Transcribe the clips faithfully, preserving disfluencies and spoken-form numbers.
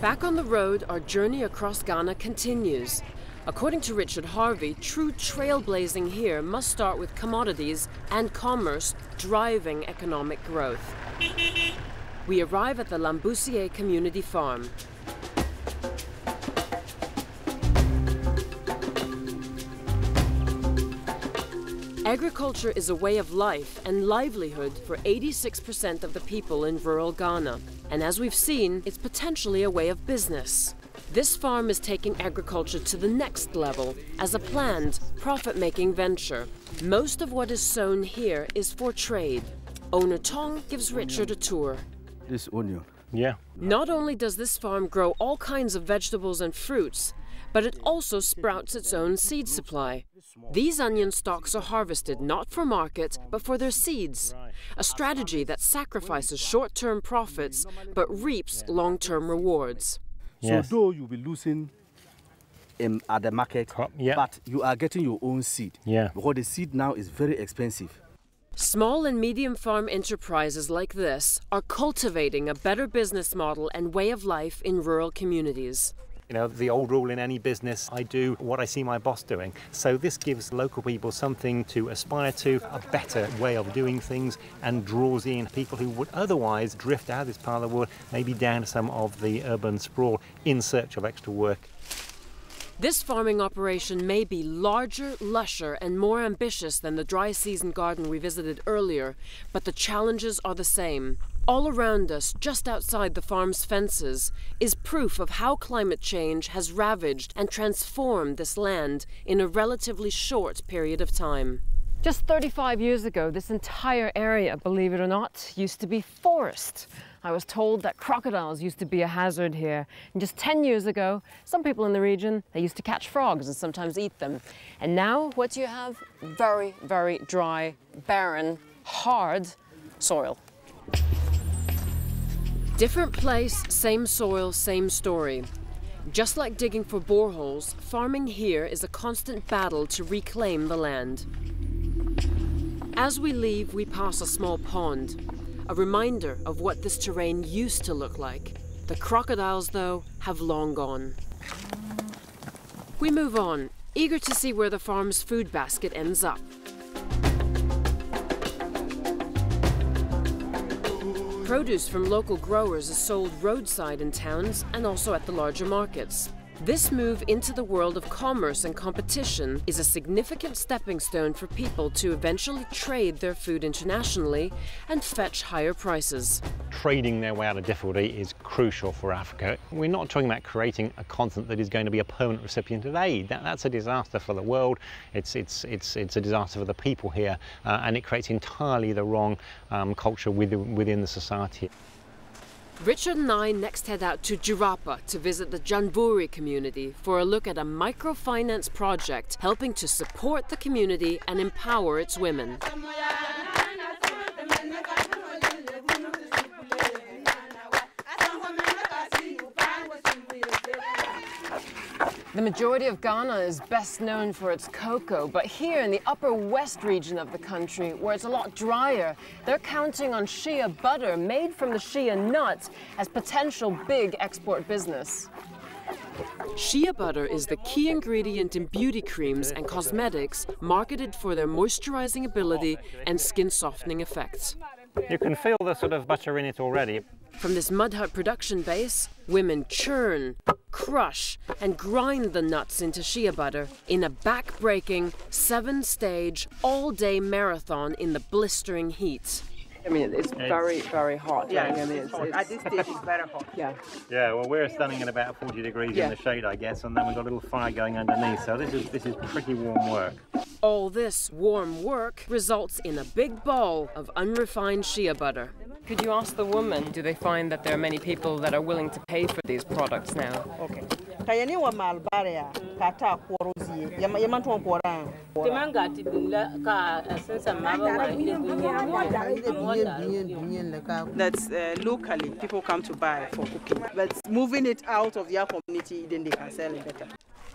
Back on the road, our journey across Ghana continues. According to Richard Harvey, true trailblazing here must start with commodities and commerce driving economic growth. We arrive at the Lambusié Community Farm. Agriculture is a way of life and livelihood for eighty-six percent of the people in rural Ghana. And as we've seen, it's potentially a way of business. This farm is taking agriculture to the next level as a planned, profit-making venture. Most of what is sown here is for trade. Owner Tong gives Richard a tour. This onion. Yeah. Not only does this farm grow all kinds of vegetables and fruits, but it also sprouts its own seed supply. These onion stalks are harvested not for market, but for their seeds, a strategy that sacrifices short-term profits but reaps long-term rewards. Yes. So though you'll be losing um, at the market, oh, yeah. but you are getting your own seed, yeah. because the seed now is very expensive. Small and medium farm enterprises like this are cultivating a better business model and way of life in rural communities. You know, the old rule in any business, I do what I see my boss doing. So this gives local people something to aspire to, a better way of doing things, and draws in people who would otherwise drift out of this part of the world, maybe down to some of the urban sprawl in search of extra work. This farming operation may be larger, lusher, and more ambitious than the dry season garden we visited earlier, but the challenges are the same. All around us, just outside the farm's fences, is proof of how climate change has ravaged and transformed this land in a relatively short period of time. Just thirty-five years ago, this entire area, believe it or not, used to be forest. I was told that crocodiles used to be a hazard here. And just ten years ago, some people in the region, they used to catch frogs and sometimes eat them. And now what you have? Very, very dry, barren, hard soil. Different place, same soil, same story. Just like digging for boreholes, farming here is a constant battle to reclaim the land. As we leave, we pass a small pond, a reminder of what this terrain used to look like. The crocodiles, though, have long gone. We move on, eager to see where the farm's food basket ends up. Produce from local growers is sold roadside in towns and also at the larger markets. This move into the world of commerce and competition is a significant stepping stone for people to eventually trade their food internationally and fetch higher prices. Trading their way out of difficulty is crucial for Africa. We're not talking about creating a continent that is going to be a permanent recipient of aid. That, that's a disaster for the world. It's, it's, it's, it's a disaster for the people here, uh, and it creates entirely the wrong um, culture within, within the society. Richard and I next head out to Jirapa to visit the Jangvuri community for a look at a microfinance project helping to support the community and empower its women. The majority of Ghana is best known for its cocoa, but here in the upper west region of the country, where it's a lot drier, they're counting on shea butter made from the shea nut as potential big export business. Shea butter is the key ingredient in beauty creams and cosmetics marketed for their moisturizing ability and skin softening effects. You can feel the sort of butter in it already. From this mud hut production base, women churn, crush, and grind the nuts into shea butter in a back-breaking, seven-stage, all-day marathon in the blistering heat. I mean, it's very, very hot. Yeah, right? I mean, it's, it's, at this stage, it's very hot. Yeah. Yeah. Well, we're standing at about forty degrees yeah. in the shade, I guess, and then we've got a little fire going underneath. So this is this is pretty warm work. All this warm work results in a big ball of unrefined shea butter. Could you ask the woman, do they find that there are many people that are willing to pay for these products now? Okay. That's uh, locally, people come to buy for cooking. But moving it out of their community, then they can sell it better.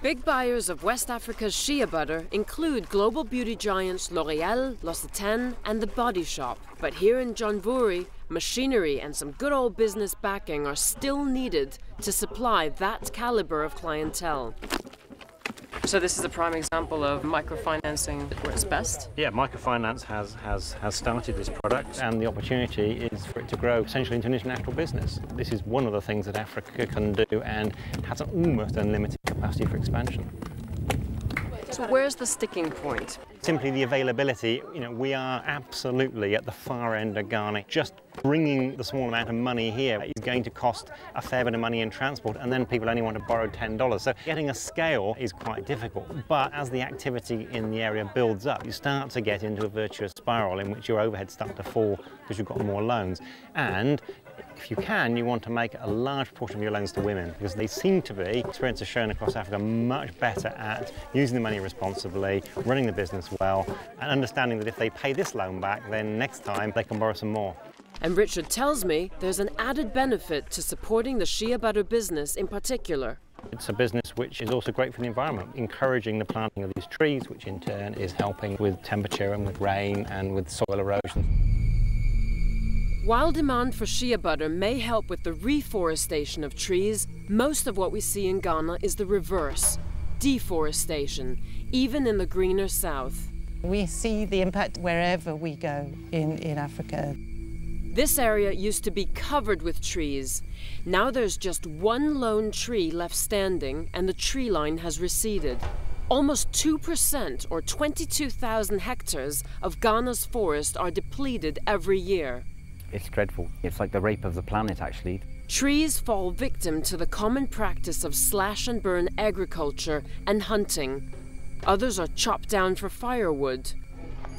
Big buyers of West Africa's shea butter include global beauty giants L'Oréal, L'Occitane, and the Body Shop. But here in Jangvuri, machinery and some good old business backing are still needed to supply that caliber of clientele. So this is a prime example of microfinancing where it's best? Yeah, microfinance has, has, has started this product, and the opportunity is for it to grow essentially into an international business. This is one of the things that Africa can do and has an almost unlimited capacity for expansion. So where's the sticking point? Simply the availability. You know, we are absolutely at the far end of Ghana. Just bringing the small amount of money here is going to cost a fair bit of money in transport, and then people only want to borrow ten dollars. So getting a scale is quite difficult. But as the activity in the area builds up, you start to get into a virtuous spiral in which your overheads start to fall because you've got more loans. And if you can, you want to make a large portion of your loans to women, because they seem to be, experience has shown across Africa, much better at using the money responsibly, running the business well, and understanding that if they pay this loan back, then next time they can borrow some more. And Richard tells me there's an added benefit to supporting the shea butter business in particular. It's a business which is also great for the environment, encouraging the planting of these trees, which in turn is helping with temperature and with rain and with soil erosion. While demand for shea butter may help with the reforestation of trees, most of what we see in Ghana is the reverse, deforestation, even in the greener south. We see the impact wherever we go in, in Africa. This area used to be covered with trees. Now there's just one lone tree left standing, and the tree line has receded. Almost two percent, or twenty-two thousand hectares, of Ghana's forest are depleted every year. It's dreadful. It's like the rape of the planet, actually. Trees fall victim to the common practice of slash-and-burn agriculture and hunting. Others are chopped down for firewood.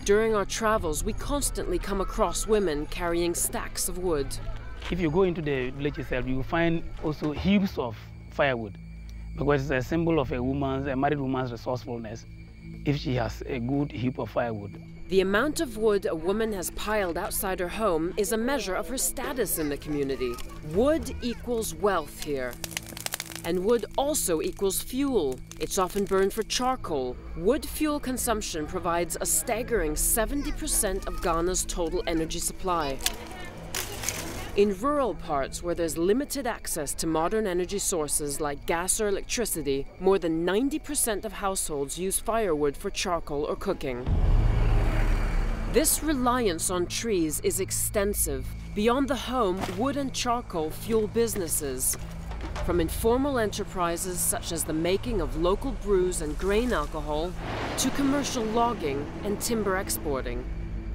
During our travels, we constantly come across women carrying stacks of wood. If you go into the village itself, you will find also heaps of firewood, because it's a symbol of a woman's, a married woman's resourcefulness, if she has a good heap of firewood. The amount of wood a woman has piled outside her home is a measure of her status in the community. Wood equals wealth here. And wood also equals fuel. It's often burned for charcoal. Wood fuel consumption provides a staggering seventy percent of Ghana's total energy supply. In rural parts where there's limited access to modern energy sources like gas or electricity, more than ninety percent of households use firewood for charcoal or cooking. This reliance on trees is extensive. Beyond the home, wood and charcoal fuel businesses. From informal enterprises such as the making of local brews and grain alcohol, to commercial logging and timber exporting.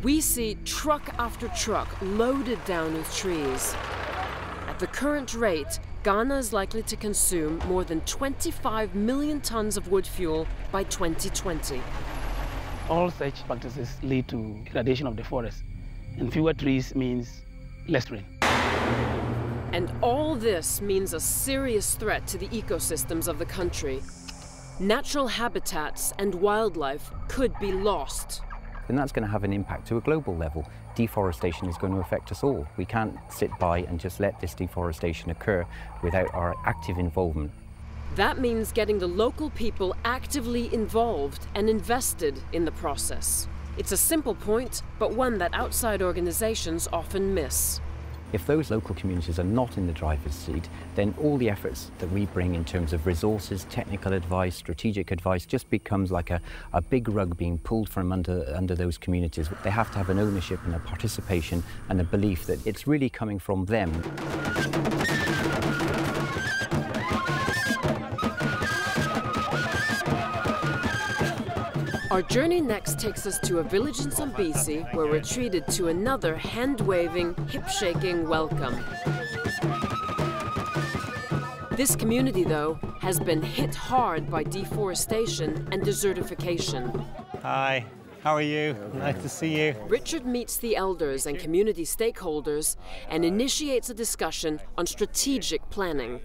We see truck after truck loaded down with trees. At the current rate, Ghana is likely to consume more than twenty-five million tons of wood fuel by twenty twenty. All such practices lead to degradation of the forest, and fewer trees means less rain. And all this means a serious threat to the ecosystems of the country. Natural habitats and wildlife could be lost. And that's going to have an impact to a global level. Deforestation is going to affect us all. We can't sit by and just let this deforestation occur without our active involvement. That means getting the local people actively involved and invested in the process. It's a simple point, but one that outside organizations often miss. If those local communities are not in the driver's seat, then all the efforts that we bring in terms of resources, technical advice, strategic advice, just becomes like a, a big rug being pulled from under, under those communities. They have to have an ownership and a participation and a belief that it's really coming from them. Our journey next takes us to a village in Zambezi, where we're treated to another hand-waving, hip-shaking welcome. This community, though, has been hit hard by deforestation and desertification. Hi, how are you? Nice to see you. Richard meets the elders and community stakeholders and initiates a discussion on strategic planning.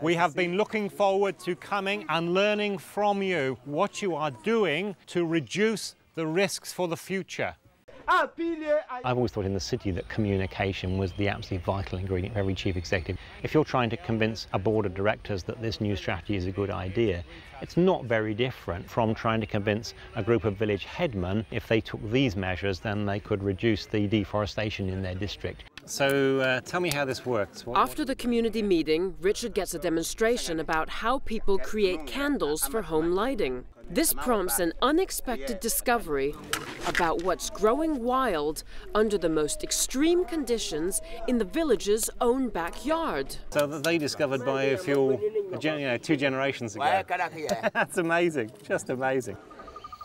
We have been looking forward to coming and learning from you what you are doing to reduce the risks for the future. I've always thought in the city that communication was the absolutely vital ingredient for every chief executive. If you're trying to convince a board of directors that this new strategy is a good idea, it's not very different from trying to convince a group of village headmen if they took these measures, then they could reduce the deforestation in their district. So uh, tell me how this works. What, After the community meeting, Richard gets a demonstration about how people create candles for home lighting. This prompts an unexpected discovery about what's growing wild under the most extreme conditions in the village's own backyard. So they discovered biofuel you know, two generations ago. That's amazing, just amazing.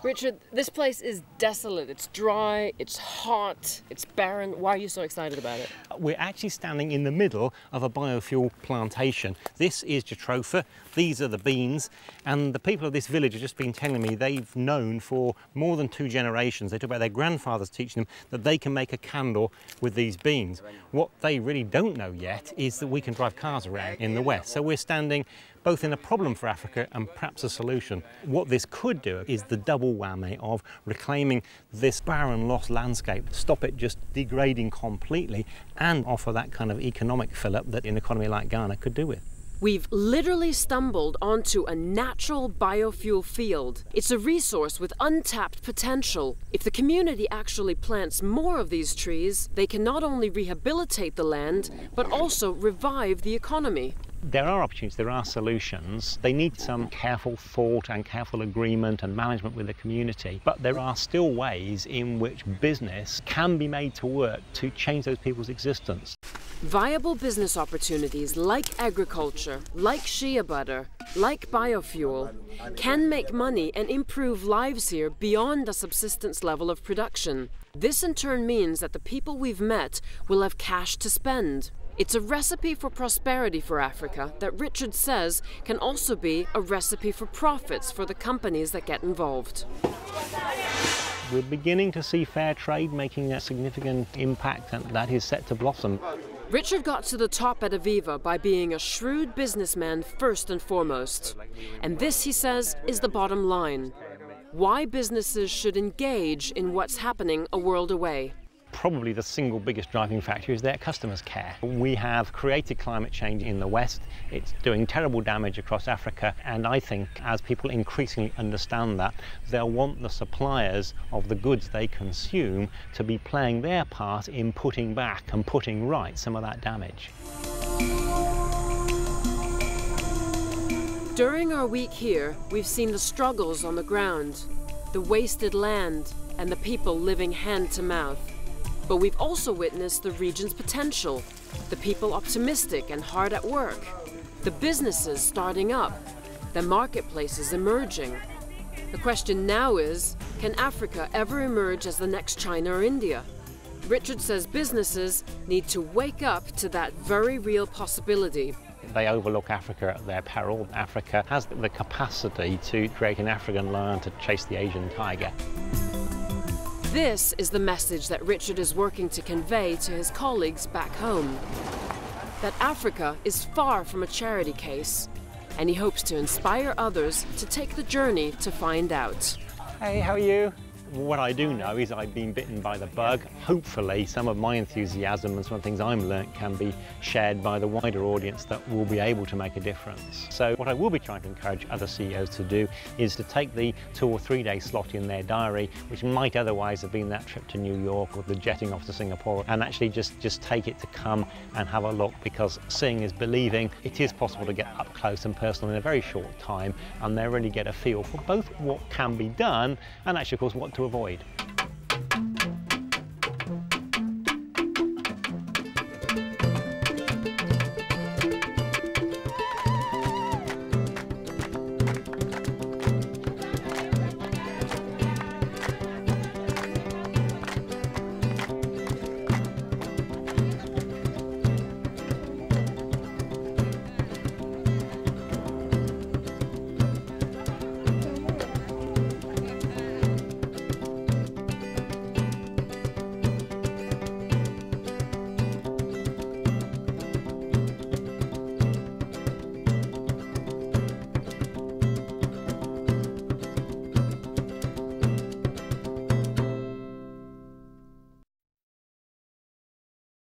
Richard, this place is desolate. It's dry, it's hot, it's barren. Why are you so excited about it? We're actually standing in the middle of a biofuel plantation. This is Jatropha, these are the beans, and the people of this village have just been telling me they've known for more than two generations. They talk about their grandfathers teaching them that they can make a candle with these beans. What they really don't know yet is that we can drive cars around in the West. So we're standing both in a problem for Africa and perhaps a solution. What this could do is the double whammy of reclaiming this barren, lost landscape, stop it just degrading completely, and offer that kind of economic fill-up that an economy like Ghana could do with. We've literally stumbled onto a natural biofuel field. It's a resource with untapped potential. If the community actually plants more of these trees, they can not only rehabilitate the land, but also revive the economy. There are opportunities, there are solutions. They need some careful thought and careful agreement and management with the community, but there are still ways in which business can be made to work to change those people's existence. Viable business opportunities like agriculture, like shea butter, like biofuel, can make money and improve lives here beyond the subsistence level of production. This in turn means that the people we've met will have cash to spend. It's a recipe for prosperity for Africa that Richard says can also be a recipe for profits for the companies that get involved. We're beginning to see fair trade making a significant impact, and that is set to blossom. Richard got to the top at Aviva by being a shrewd businessman first and foremost. And this, he says, is the bottom line. Why businesses should engage in what's happening a world away. Probably the single biggest driving factor is their customers care. We have created climate change in the West. It's doing terrible damage across Africa, and I think as people increasingly understand that, they'll want the suppliers of the goods they consume to be playing their part in putting back and putting right some of that damage. During our week here, we've seen the struggles on the ground, the wasted land, and the people living hand to mouth. But we've also witnessed the region's potential, the people optimistic and hard at work, the businesses starting up, the marketplaces emerging. The question now is, can Africa ever emerge as the next China or India? Richard says businesses need to wake up to that very real possibility. They overlook Africa at their peril. Africa has the capacity to create an African lion to chase the Asian tiger. This is the message that Richard is working to convey to his colleagues back home. That Africa is far from a charity case, and he hopes to inspire others to take the journey to find out. Hey, how are you? What I do know is I've been bitten by the bug. Hopefully some of my enthusiasm and some of the things I've learnt can be shared by the wider audience that will be able to make a difference. So what I will be trying to encourage other C E Os to do is to take the two or three day slot in their diary, which might otherwise have been that trip to New York or the jetting off to Singapore, and actually just, just take it to come and have a look, because seeing is believing. It is possible to get up close and personal in a very short time, and they really get a feel for both what can be done and actually, of course, what to avoid.